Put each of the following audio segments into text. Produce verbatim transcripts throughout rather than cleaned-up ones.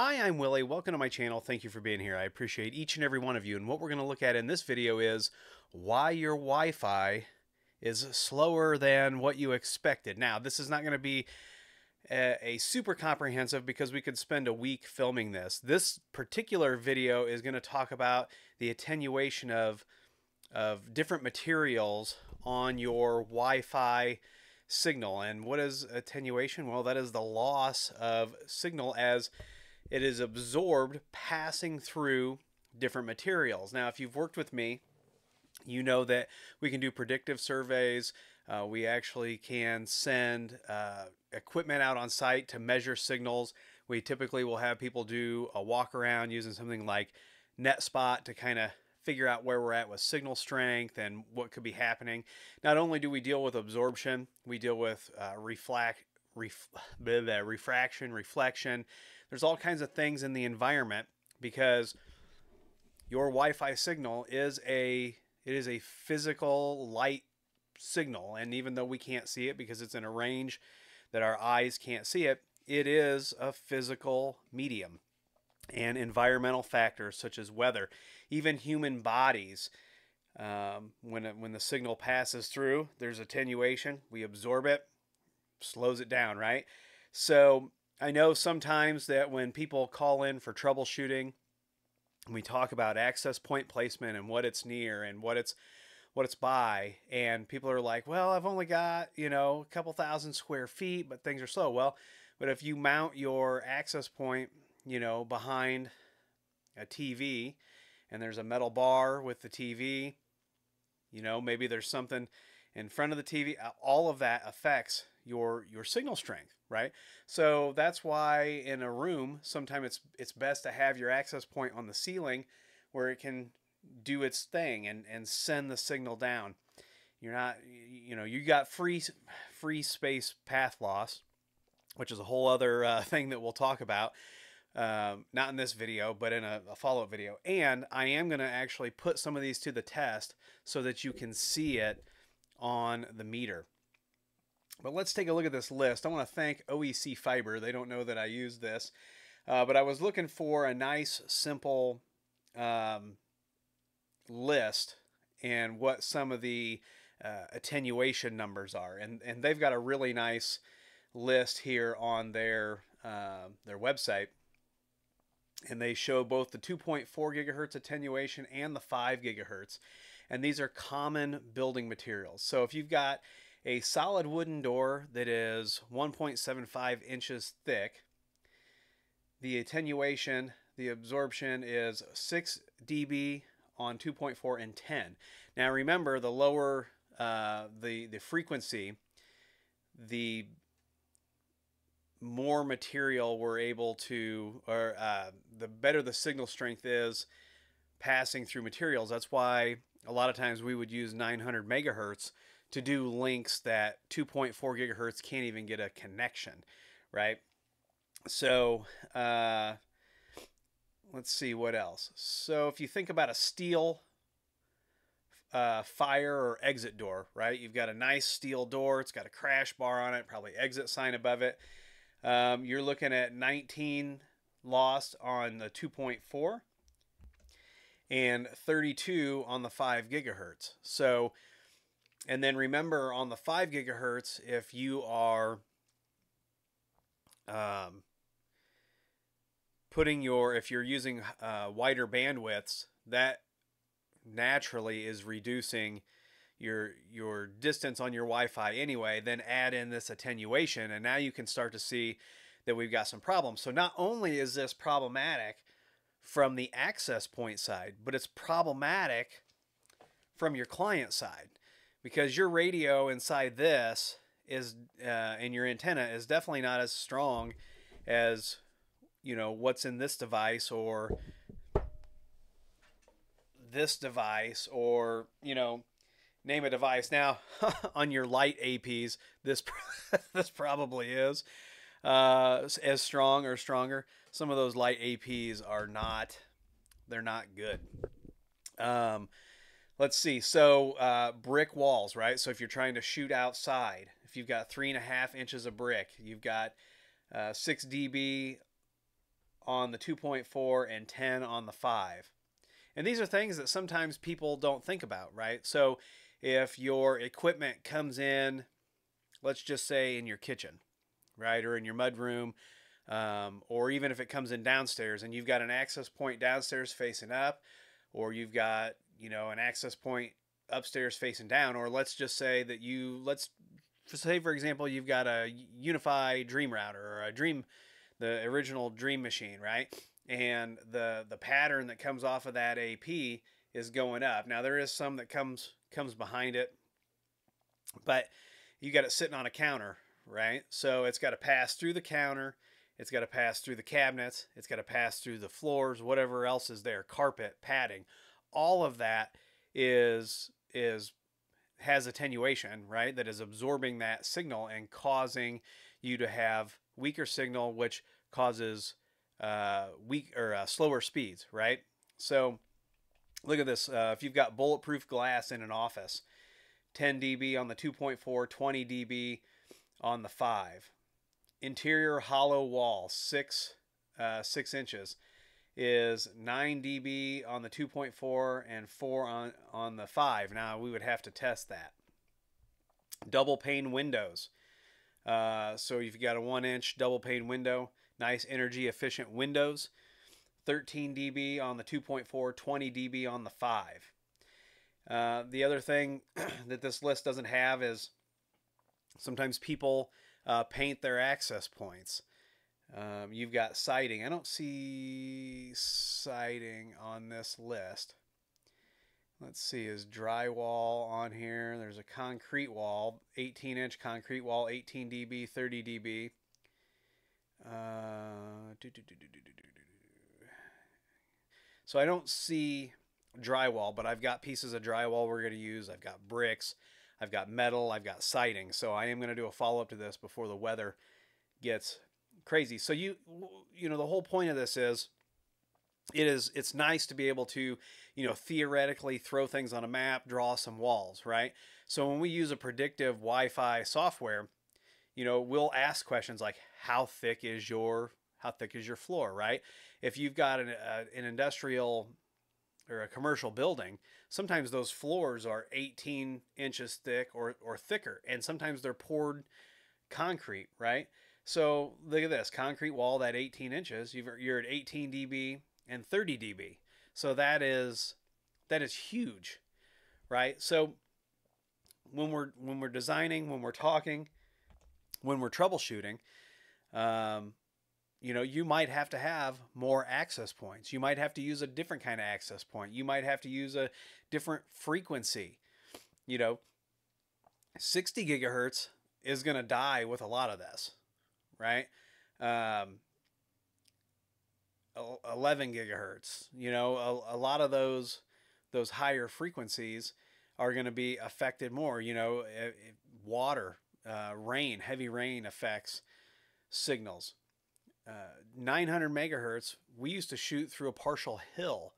Hi, I'm Willie. Welcome to my channel. Thank you for being here. I appreciate each and every one of you. And what we're going to look at in this video is why your Wi-Fi is slower than what you expected. Now, this is not going to be a, a super comprehensive because we could spend a week filming this. This particular video is going to talk about the attenuation of, of different materials on your Wi-Fi signal. And what is attenuation? Well, that is the loss of signal as it is absorbed passing through different materials. Now, if you've worked with me, you know that we can do predictive surveys. Uh, we actually can send uh, equipment out on site to measure signals. We typically will have people do a walk around using something like NetSpot to kind of figure out where we're at with signal strength and what could be happening. Not only do we deal with absorption, we deal with uh, reflect, ref, blah, blah, refraction, reflection. There's all kinds of things in the environment because your Wi-Fi signal is a it is a physical light signal, and even though we can't see it because it's in a range that our eyes can't see it, it is a physical medium. And environmental factors such as weather, even human bodies, um, when it, when the signal passes through, there's attenuation. We absorb it, slows it down, right? So I know sometimes that when people call in for troubleshooting, we talk about access point placement and what it's near and what it's what it's by, and people are like, well, I've only got, you know, a couple thousand square feet, but things are slow. Well, but if you mount your access point, you know, behind a T V, and there's a metal bar with the T V, you know, maybe there's something in front of the T V, all of that affects your your signal strength, right? So that's why in a room, sometimes it's it's best to have your access point on the ceiling where it can do its thing and and send the signal down. You're not, you know, you got free free space path loss, which is a whole other uh, thing that we'll talk about. Um, not in this video, but in a, a follow-up video. And I am going to actually put some of these to the test so that you can see it on the meter. But let's take a look at this list. I want to thank O E C Fiber. They don't know that I use this, uh, but I was looking for a nice, simple um, list and what some of the uh, attenuation numbers are. And, and they've got a really nice list here on their, uh, their website. And they show both the two point four gigahertz attenuation and the five gigahertz. And these are common building materials. So if you've got a solid wooden door that is one point seven five inches thick, the attenuation, the absorption is six D B on two point four and ten. Now remember, the lower uh, the, the frequency, the more material we're able to, or uh, the better the signal strength is passing through materials. That's why a lot of times we would use nine hundred megahertz to do links that two point four gigahertz can't even get a connection, right? So uh, let's see what else. So if you think about a steel uh, fire or exit door, right? You've got a nice steel door. It's got a crash bar on it, probably exit sign above it. Um, you're looking at nineteen lost on the two point four and thirty-two on the five gigahertz. So, and then remember on the five gigahertz, if you are um, putting your, if you're using uh, wider bandwidths, that naturally is reducing your your distance on your Wi-Fi anyway. Then add in this attenuation, and now you can start to see that we've got some problems. So not only is this problematic from the access point side, but it's problematic from your client side, because your radio inside this is uh, and your antenna is definitely not as strong as, you know, what's in this device or this device or, you know, name a device. Now, on your light A Ps, this this probably is uh, as strong or stronger. Some of those light A Ps are not, they're not good. Um, let's see. So uh, brick walls, right? So if you're trying to shoot outside, if you've got three and a half inches of brick, you've got uh, six D B on the two point four and ten on the five. And these are things that sometimes people don't think about, right? So if your equipment comes in, let's just say in your kitchen, right? Or in your mudroom, um, or even if it comes in downstairs and you've got an access point downstairs facing up, or you've got, you know, an access point upstairs facing down, or let's just say that you, let's say, for example, you've got a Unify Dream Router or a Dream, the original Dream Machine, right? And the, the pattern that comes off of that A P is going up. Now there is some that comes, comes behind it, but you got it sitting on a counter, right? So it's got to pass through the counter. It's got to pass through the cabinets. It's got to pass through the floors, whatever else is there, carpet, padding, all of that is, is, has attenuation, right? That is absorbing that signal and causing you to have weaker signal, which causes uh, weak or uh, slower speeds, right? So look at this. Uh, if you've got bulletproof glass in an office, ten D B on the two point four, twenty D B on the five. Interior hollow wall, six, uh, six inches is nine D B on the two point four and four on, on the five. Now we would have to test that. Double pane windows. Uh, so you've got a one inch double pane window, nice energy efficient windows, thirteen D B on the two point four, twenty D B on the five. Uh, the other thing that this list doesn't have is sometimes people uh, paint their access points. Um, you've got siding. I don't see siding on this list. Let's see, is drywall on here? There's a concrete wall, eighteen inch concrete wall, eighteen D B, thirty D B. Uh, do, do, do, do, do, do, do. So I don't see drywall, but I've got pieces of drywall we're going to use. I've got bricks, I've got metal, I've got siding. So I am going to do a follow-up to this before the weather gets crazy. So you, you know, the whole point of this is, it is, it's nice to be able to, you know, theoretically throw things on a map, draw some walls, right? So when we use a predictive Wi-Fi software, you know, we'll ask questions like, how thick is your, how thick is your floor, right? If you've got an, uh, an industrial or a commercial building, sometimes those floors are eighteen inches thick or, or thicker, and sometimes they're poured concrete, right? So look at this concrete wall, that eighteen inches, you've, you're at eighteen D B and thirty D B. So that is, that is huge, right? So when we're, when we're designing, when we're talking, when we're troubleshooting, um, you know, you might have to have more access points. You might have to use a different kind of access point. You might have to use a different frequency. You know, sixty gigahertz is going to die with a lot of this, right? Um, eleven gigahertz, you know, a, a lot of those, those higher frequencies are going to be affected more, you know, it, it, water, uh, rain, heavy rain affects signals. Uh, nine hundred megahertz, we used to shoot through a partial hill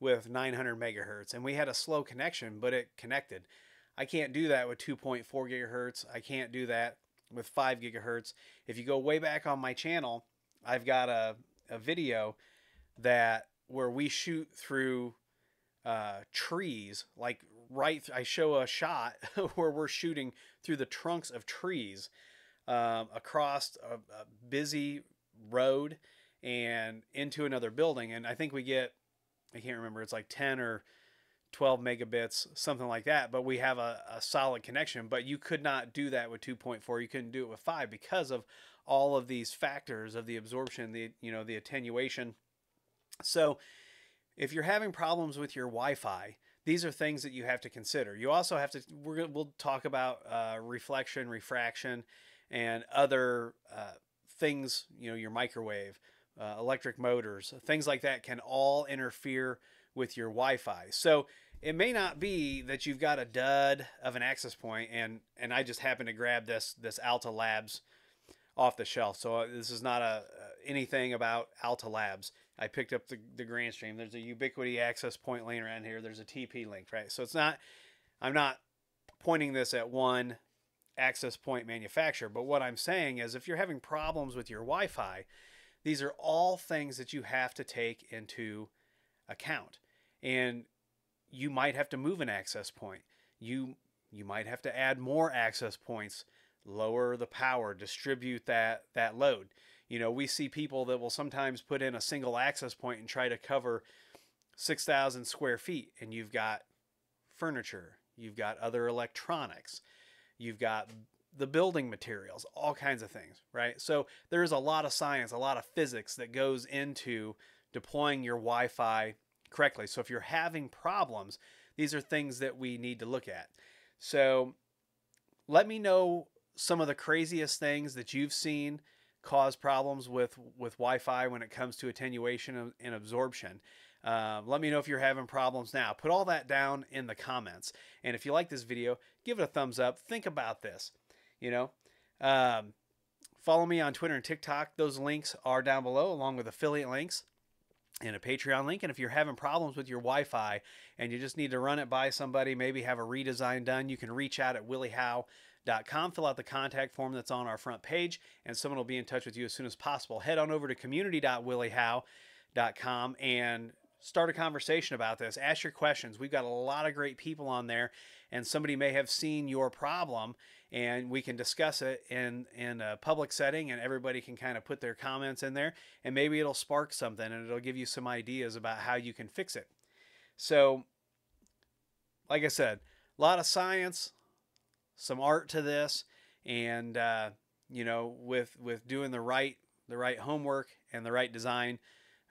with nine hundred megahertz, and we had a slow connection, but it connected. I can't do that with two point four gigahertz. I can't do that with five gigahertz. If you go way back on my channel, I've got a, a video that where we shoot through uh, trees, like right, I show a shot where we're shooting through the trunks of trees um, across a, a busy road and into another building, and I think we get, I can't remember, it's like ten or twelve megabits, something like that, but we have a, a solid connection. But you could not do that with two point four, you couldn't do it with five because of all of these factors of the absorption, the, you know, the attenuation. So if you're having problems with your Wi-Fi, these are things that you have to consider. You also have to, we're gonna, we'll talk about uh, reflection, refraction, and other uh, things, you know, your microwave, uh, electric motors, things like that can all interfere with your Wi-Fi. So it may not be that you've got a dud of an access point, and and I just happened to grab this this Alta Labs off the shelf. So this is not a anything about Alta Labs. I picked up the, the Grandstream. There's a Ubiquiti access point laying around here. There's a T P-Link, right? So it's not, I'm not pointing this at one access point manufacturer, but what I'm saying is if you're having problems with your Wi-Fi, These are all things that you have to take into account. And you might have to move an access point. You, you might have to add more access points, lower the power, distribute that, that load. You know, we see people that will sometimes put in a single access point and try to cover six thousand square feet, and you've got furniture, you've got other electronics, you've got the building materials, all kinds of things, right? So there is a lot of science, a lot of physics that goes into deploying your Wi-Fi correctly. So if you're having problems, these are things that we need to look at. So let me know some of the craziest things that you've seen cause problems with, with Wi-Fi when it comes to attenuation and absorption. Uh, let me know if you're having problems now. Put all that down in the comments. And if you like this video, give it a thumbs up. Think about this. You know, um, follow me on Twitter and TikTok. Those links are down below, along with affiliate links and a Patreon link. And if you're having problems with your Wi-Fi and you just need to run it by somebody, maybe have a redesign done, you can reach out at willie howe dot com, fill out the contact form that's on our front page, and someone will be in touch with you as soon as possible. Head on over to community dot willie howe dot com and start a conversation about this. Ask your questions. We've got a lot of great people on there, and somebody may have seen your problem, and we can discuss it in, in a public setting, and everybody can kind of put their comments in there, and maybe it'll spark something, and it'll give you some ideas about how you can fix it. So, like I said, a lot of science, some art to this, and, uh, you know, with, with doing the right, the right homework and the right design,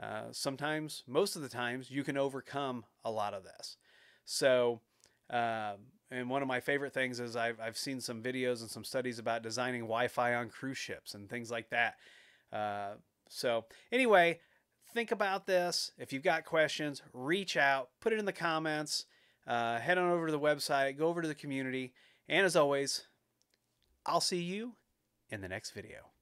Uh, sometimes, most of the times, you can overcome a lot of this. So, uh, and one of my favorite things is I've, I've seen some videos and some studies about designing Wi-Fi on cruise ships and things like that. Uh, so, anyway, think about this. If you've got questions, reach out, put it in the comments, uh, head on over to the website, go over to the community, and as always, I'll see you in the next video.